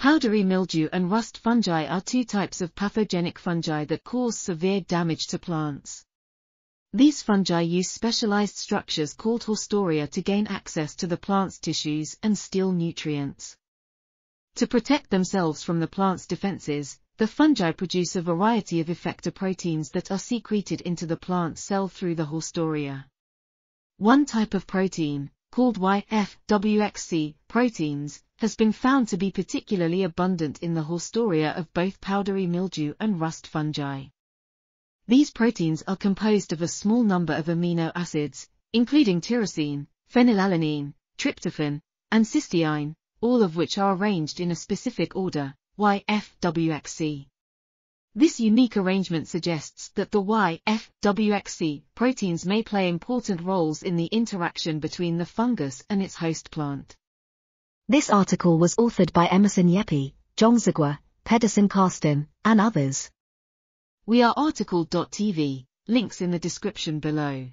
Powdery mildew and rust fungi are two types of pathogenic fungi that cause severe damage to plants. These fungi use specialized structures called haustoria to gain access to the plant's tissues and steal nutrients. To protect themselves from the plant's defenses, the fungi produce a variety of effector proteins that are secreted into the plant cell through the haustoria. One type of protein, called YFWXC proteins, has been found to be particularly abundant in the haustoria of both powdery mildew and rust fungi. These proteins are composed of a small number of amino acids, including tyrosine, phenylalanine, tryptophan, and cysteine, all of which are arranged in a specific order, YFWXC. This unique arrangement suggests that the YFWXC proteins may play important roles in the interaction between the fungus and its host plant. This article was authored by Emmersen Jeppe, Zhang Ziguo, Pedersen Carsten, and others. We are RTCL.TV, links in the description below.